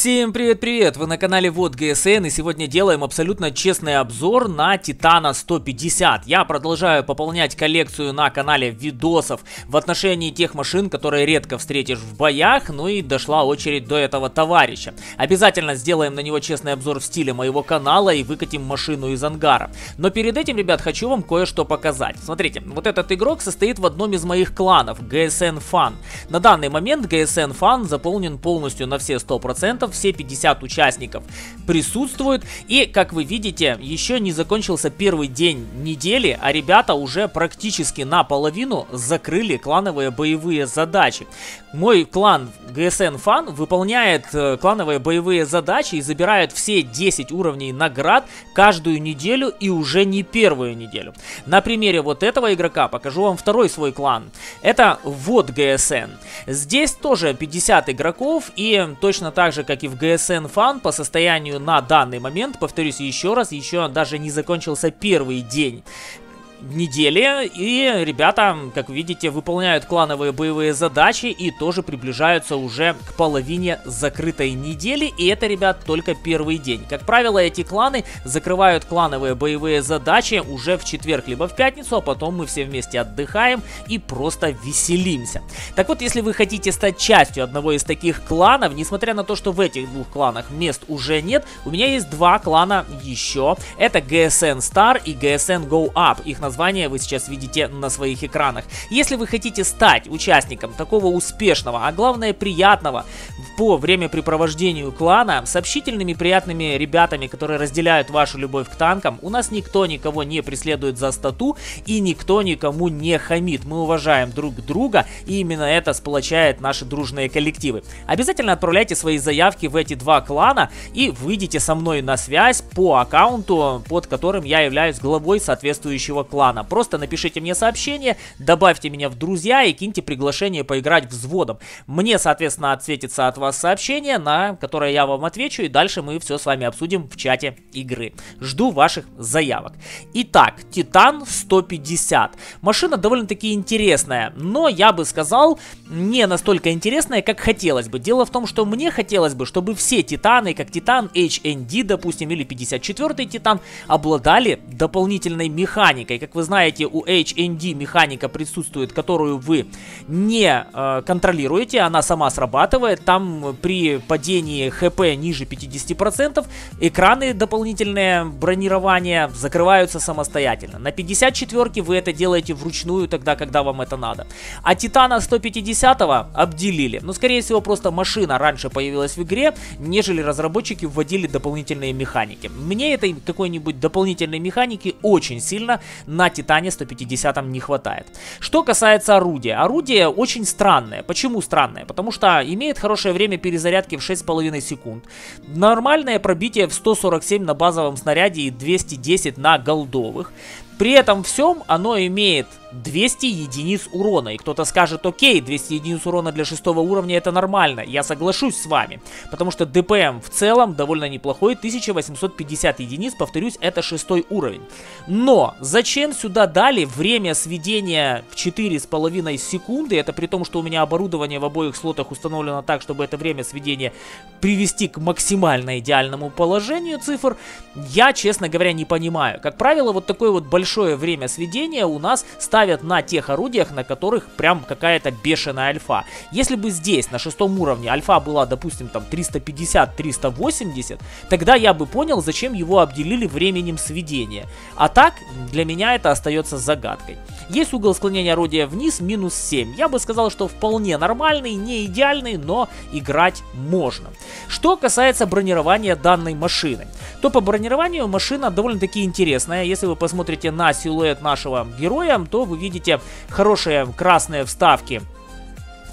Всем привет-привет! Вы на канале Вот ГСН, и сегодня делаем абсолютно честный обзор на Титана 150. Я продолжаю пополнять коллекцию на канале видосов в отношении тех машин, которые редко встретишь в боях, ну и дошла очередь до этого товарища. Обязательно сделаем на него честный обзор в стиле моего канала и выкатим машину из ангара. Но перед этим, ребят, хочу вам кое-что показать. Смотрите, вот этот игрок состоит в одном из моих кланов, GSN Fan. На данный момент GSN Fan заполнен полностью на все 100%. Все 50 участников присутствуют, и, как вы видите, еще не закончился первый день недели, а ребята уже практически наполовину закрыли клановые боевые задачи. Мой клан GSN Fan выполняет клановые боевые задачи и забирает все 10 уровней наград каждую неделю, и уже не первую неделю. На примере вот этого игрока покажу вам второй свой клан. Это Вот GSN. Здесь тоже 50 игроков, и точно так же, как и в GSN Fan, по состоянию на данный момент, повторюсь еще раз, еще даже не закончился первый день недели, и ребята, как видите, выполняют клановые боевые задачи и тоже приближаются уже к половине закрытой недели, и это, ребят, только первый день. Как правило, эти кланы закрывают клановые боевые задачи уже в четверг либо в пятницу, а потом мы все вместе отдыхаем и просто веселимся. Так вот, если вы хотите стать частью одного из таких кланов, несмотря на то, что в этих двух кланах мест уже нет, у меня есть два клана еще. Это GSN Star и GSN Go Up. Их название вы сейчас видите на своих экранах. Если вы хотите стать участником такого успешного, а главное приятного по времяпрепровождению клана с общительными приятными ребятами, которые разделяют вашу любовь к танкам, у нас никто никого не преследует за стату и никто никому не хамит. Мы уважаем друг друга, и именно это сплочает наши дружные коллективы. Обязательно отправляйте свои заявки в эти два клана и выйдите со мной на связь по аккаунту, под которым я являюсь главой соответствующего клана. Просто напишите мне сообщение, добавьте меня в друзья и киньте приглашение поиграть взводом. Мне, соответственно, отсветится от вас сообщение, на которое я вам отвечу, и дальше мы все с вами обсудим в чате игры. Жду ваших заявок. Итак, Титан 150. Машина довольно-таки интересная, но я бы сказал, не настолько интересная, как хотелось бы. Дело в том, что мне хотелось бы, чтобы все Титаны, как Титан HND, допустим, или 54-й Титан, обладали дополнительной механикой. Как вы знаете, у HND механика присутствует, которую вы не контролируете, она сама срабатывает. Там при падении ХП ниже 50% экраны дополнительные бронирования закрываются самостоятельно. На 54-ке вы это делаете вручную тогда, когда вам это надо. А Титана 150-го обделили. Но, скорее всего, просто машина раньше появилась в игре, нежели разработчики вводили дополнительные механики. Мне этой какой-нибудь дополнительной механики очень сильно на Титане 150 не хватает. Что касается орудия. Орудие очень странное. Почему странное? Потому что имеет хорошее время перезарядки в 6,5 секунд. Нормальное пробитие в 147 на базовом снаряде и 210 на голдовых. При этом всем оно имеет 200 единиц урона. И кто-то скажет: окей, 200 единиц урона для 6 уровня это нормально. Я соглашусь с вами. Потому что ДПМ в целом довольно неплохой. 1850 единиц, повторюсь, это 6 уровень. Но зачем сюда дали время сведения в 4,5 секунды? Это при том, что у меня оборудование в обоих слотах установлено так, чтобы это время сведения привести к максимально идеальному положению цифр. Я, честно говоря, не понимаю. Как правило, вот такой вот большое время сведения у нас ставят на тех орудиях, на которых прям какая-то бешеная альфа. Если бы здесь на 6 уровне альфа была, допустим, там 350-380, тогда я бы понял, зачем его обделили временем сведения. А так, для меня это остается загадкой. Есть угол склонения орудия вниз минус 7. Я бы сказал, что вполне нормальный, не идеальный, но играть можно. Что касается бронирования данной машины, то по бронированию машина довольно-таки интересная. Если вы посмотрите на силуэт нашего героя, то вы видите хорошие красные вставки,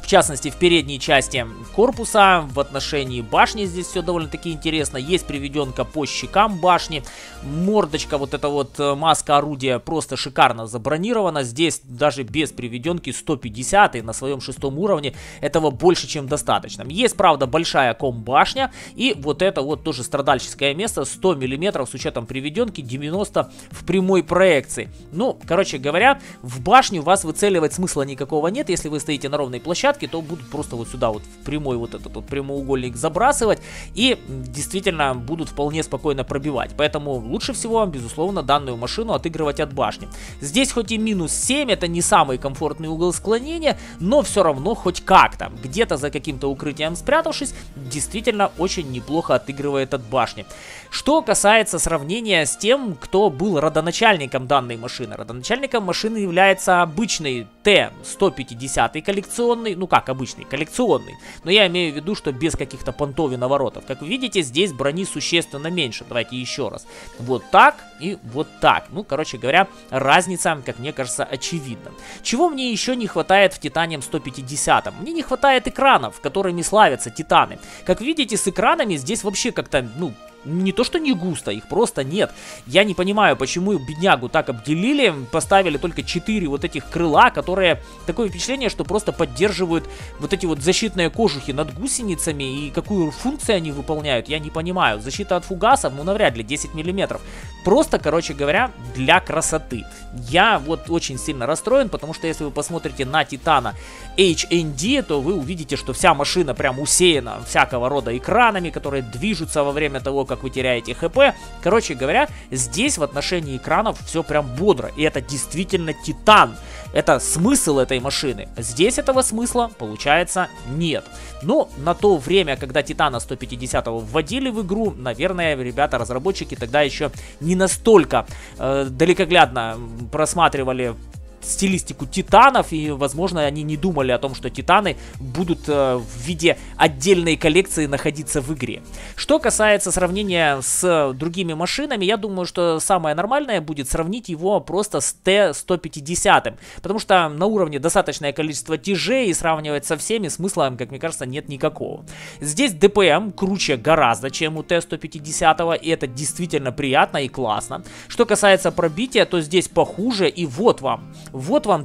в частности, в передней части корпуса. В отношении башни здесь все довольно-таки интересно. Есть приведенка по щекам башни. Мордочка, вот эта вот маска орудия, просто шикарно забронирована. Здесь даже без приведенки 150 на своем 6 уровне этого больше, чем достаточно. Есть, правда, большая комбашня. И вот это вот тоже страдальческое место. 100 миллиметров с учетом приведенки, 90 в прямой проекции. Ну, короче говоря, в башню вас выцеливать смысла никакого нет. Если вы стоите на ровной площадке, десятки, то будут просто вот сюда вот в прямой вот этот вот прямоугольник забрасывать и действительно будут вполне спокойно пробивать. Поэтому лучше всего, безусловно, данную машину отыгрывать от башни. Здесь хоть и минус 7, это не самый комфортный угол склонения, но все равно хоть как-то, где-то за каким-то укрытием спрятавшись, действительно очень неплохо отыгрывает от башни. Что касается сравнения с тем, кто был родоначальником данной машины. Родоначальником машины является обычный Т-150 коллекционный, ну как обычный, коллекционный. Но я имею в виду, что без каких-то понтов и наворотов. Как вы видите, здесь брони существенно меньше. Давайте еще раз. Вот так и вот так. Ну, короче говоря, разница, как мне кажется, очевидна. Чего мне еще не хватает в Титане 150? Мне не хватает экранов, которыми славятся Титаны. Как видите, с экранами здесь вообще как-то, ну, не то что не густо, их просто нет. Я не понимаю, почему беднягу так обделили, поставили только 4 вот этих крыла, которые, такое впечатление, что просто поддерживают вот эти вот защитные кожухи над гусеницами, и какую функцию они выполняют, я не понимаю. Защита от фугасов, ну навряд ли, 10 миллиметров. Просто, короче говоря, для красоты. Я вот очень сильно расстроен, потому что если вы посмотрите на Титана HND, то вы увидите, что вся машина прям усеяна всякого рода экранами, которые движутся во время того, как вы теряете хп. Короче говоря, здесь в отношении экранов все прям бодро. И это действительно Титан. Это смысл этой машины. Здесь этого смысла, получается, нет. Но на то время, когда Титана 150 вводили в игру, наверное, ребята-разработчики тогда еще не настолько далекоглядно просматривали стилистику Титанов, и, возможно, они не думали о том, что Титаны будут в виде отдельной коллекции находиться в игре. Что касается сравнения с другими машинами, я думаю, что самое нормальное будет сравнить его просто с Т-150, потому что на уровне достаточное количество тяжей, и сравнивать со всеми смысла, как мне кажется, нет никакого. Здесь ДПМ круче гораздо, чем у Т-150, и это действительно приятно и классно. Что касается пробития, то здесь похуже, и вот вам.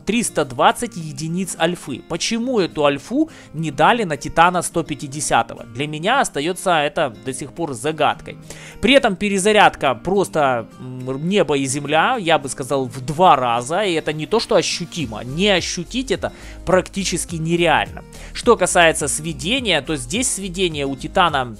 320 единиц альфы. Почему эту альфу не дали на Титана 150-го? Для меня остается это до сих пор загадкой. При этом перезарядка просто небо и земля, я бы сказал, в 2 раза. И это не то, что ощутимо. Не ощутить это практически нереально. Что касается сведения, то здесь сведение у Титана,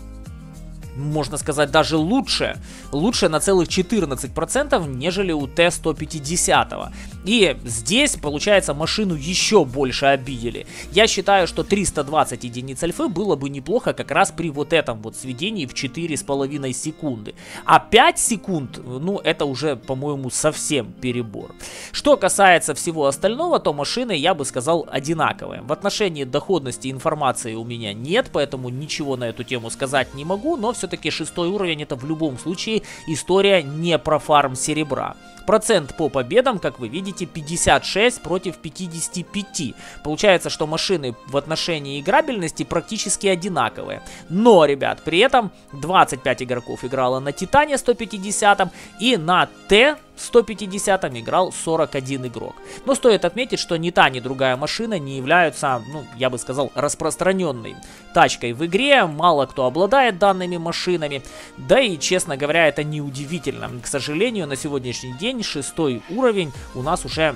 можно сказать, даже лучше. Лучше на целых 14%, нежели у Т-150. И здесь, получается, машину еще больше обидели. Я считаю, что 320 единиц альфы было бы неплохо как раз при вот этом вот сведении в 4,5 секунды. А 5 секунд, ну, это уже, по-моему, совсем перебор. Что касается всего остального, то машины, я бы сказал, одинаковые. В отношении доходности информации у меня нет, поэтому ничего на эту тему сказать не могу, но все-таки 6 уровень, это в любом случае история не про фарм серебра. Процент по победам, как вы видите, 56 против 55. Получается, что машины в отношении играбельности практически одинаковые. Но, ребят, при этом 25 игроков играло на Титане 150 и на Т-150 играл 41 игрок. Но стоит отметить, что ни та, ни другая машина не являются, ну, я бы сказал, распространенной тачкой в игре. Мало кто обладает данными машинами. Да и, честно говоря, это неудивительно. К сожалению, на сегодняшний день 6 уровень у нас уже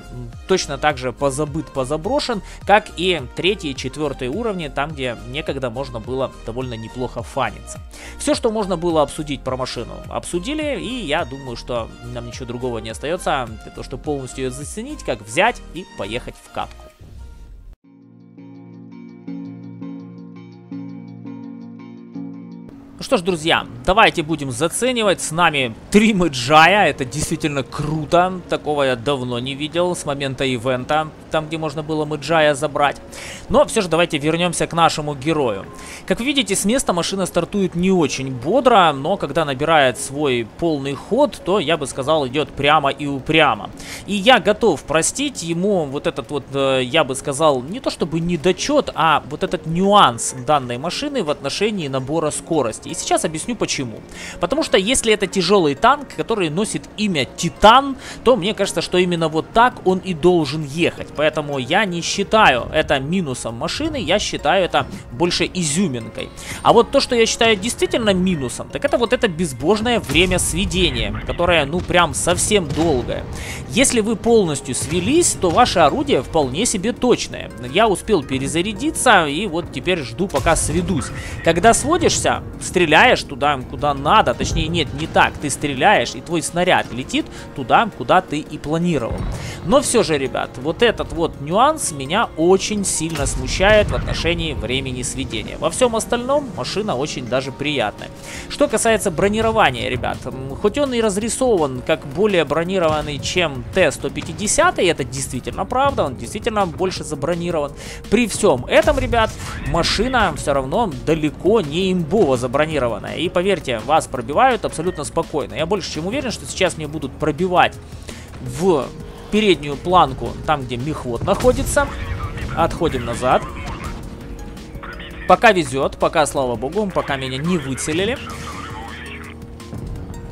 точно так же позабыт, позаброшен, как и 3-й и 4-й уровни, там, где некогда можно было довольно неплохо фаниться. Все, что можно было обсудить про машину, обсудили, и я думаю, что нам ничего другого не остается, для того, чтобы полностью ее заценить, как взять и поехать в катку. Ну что ж, друзья, давайте будем заценивать. С нами 3 мэджая, это действительно круто, такого я давно не видел с момента ивента, там где можно было мэджая забрать. Но все же давайте вернемся к нашему герою. Как видите, с места машина стартует не очень бодро, но когда набирает свой полный ход, то, я бы сказал, идет прямо и упрямо. И я готов простить ему вот этот вот, я бы сказал, не то чтобы недочет, а вот этот нюанс данной машины в отношении набора скорости. И сейчас объясню почему. Потому что если это тяжелый танк, который носит имя Титан, то мне кажется, что именно вот так он и должен ехать. Поэтому я не считаю это минусом машины, я считаю это больше изюминкой. А вот то, что я считаю действительно минусом, так это вот это безбожное время сведения, которое ну прям совсем долгое. Если вы полностью свелись, то ваше орудие вполне себе точное. Я успел перезарядиться и вот теперь жду, пока сведусь. Когда сводишься, стреляешь туда, куда надо. Точнее, нет, не так. Ты стреляешь, и твой снаряд летит туда, куда ты и планировал. Но все же, ребят, вот этот вот нюанс меня очень сильно смущает в отношении времени сведения. Во всем остальном машина очень даже приятная. Что касается бронирования, ребят, хоть он и разрисован как более бронированный, чем Т-150, и это действительно правда, он действительно больше забронирован. При всем этом, ребят, машина все равно далеко не имбово забронированная. И поверьте, вас пробивают абсолютно спокойно. Я больше чем уверен, что сейчас мне будут пробивать в переднюю планку, там где мехвод находится. Отходим назад. Пока везет, пока, слава богу, пока меня не выцелили.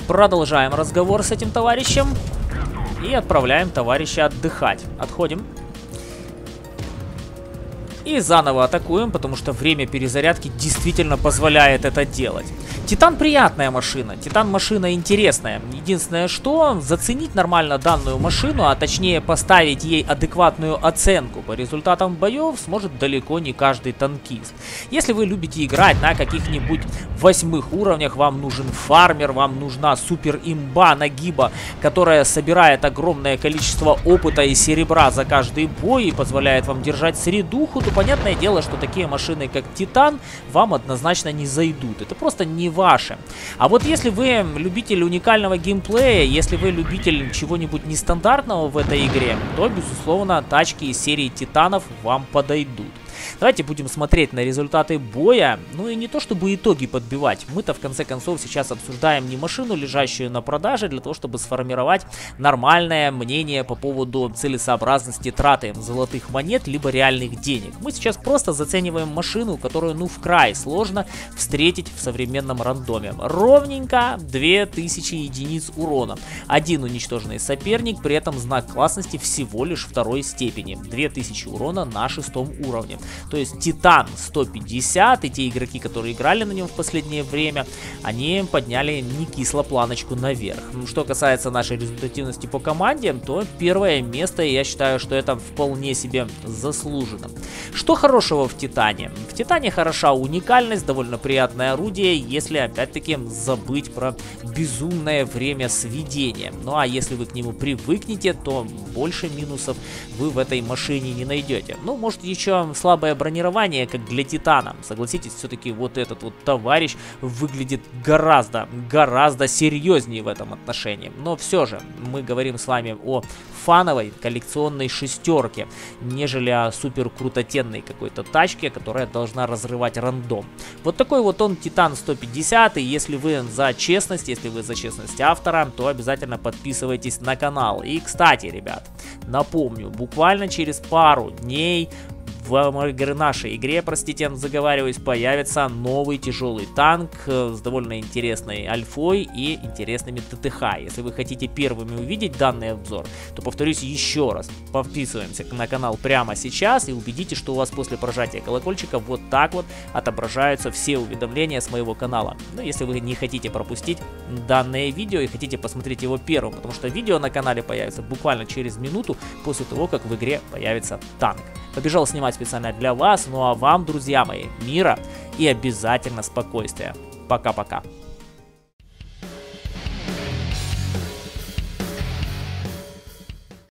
Продолжаем разговор с этим товарищем. И отправляем товарища отдыхать. Отходим. И заново атакуем, потому что время перезарядки действительно позволяет это делать. Титан приятная машина, Титан машина интересная. Единственное, что заценить нормально данную машину, а точнее поставить ей адекватную оценку по результатам боев сможет далеко не каждый танкист. Если вы любите играть на каких-нибудь 8-х уровнях, вам нужен фармер, вам нужна супер имба нагиба, которая собирает огромное количество опыта и серебра за каждый бой и позволяет вам держать средуху, то понятное дело, что такие машины как Титан вам однозначно не зайдут. Это просто не ваше. А вот если вы любитель уникального геймплея, если вы любитель чего-нибудь нестандартного в этой игре, то, безусловно, тачки из серии Титанов вам подойдут. Давайте будем смотреть на результаты боя, ну и не то чтобы итоги подбивать. Мы-то в конце концов сейчас обсуждаем не машину, лежащую на продаже, для того, чтобы сформировать нормальное мнение по поводу целесообразности траты золотых монет, либо реальных денег. Мы сейчас просто зацениваем машину, которую ну в край сложно встретить в современном рандоме. Ровненько 2000 единиц урона. Один уничтоженный соперник, при этом знак классности всего лишь 2-й степени. 2000 урона на 6-м уровне. То есть Титан 150 и те игроки, которые играли на нем в последнее время, они подняли не кисло планочку наверх. Что касается нашей результативности по команде, то первое место, я считаю, что это вполне себе заслужено. Что хорошего в Титане? В Титане хороша уникальность, довольно приятное орудие, если опять-таки забыть про безумное время сведения. Ну а если вы к нему привыкнете, то больше минусов вы в этой машине не найдете. Ну, может, еще слабое бронирование, как для Титана. Согласитесь, все-таки вот этот вот товарищ выглядит гораздо серьезнее в этом отношении. Но все же, мы говорим с вами о фановой коллекционной шестерке, нежели о супер крутотенной какой-то тачке, которая должна разрывать рандом. Вот такой вот он Титан 150, и если вы за честность, автора, то обязательно подписывайтесь на канал. И, кстати, ребят, напомню, буквально через пару дней в нашей игре, простите, заговариваюсь, появится новый тяжелый танк с довольно интересной альфой и интересными ТТХ. Если вы хотите первыми увидеть данный обзор, то, повторюсь еще раз, подписываемся на канал прямо сейчас и убедитесь, что у вас после прожатия колокольчика вот так вот отображаются все уведомления с моего канала. Но если вы не хотите пропустить данное видео и хотите посмотреть его первым, потому что видео на канале появится буквально через минуту после того, как в игре появится танк. Побежал снимать специально для вас, ну а вам, друзья мои, мира и обязательно спокойствия. Пока-пока.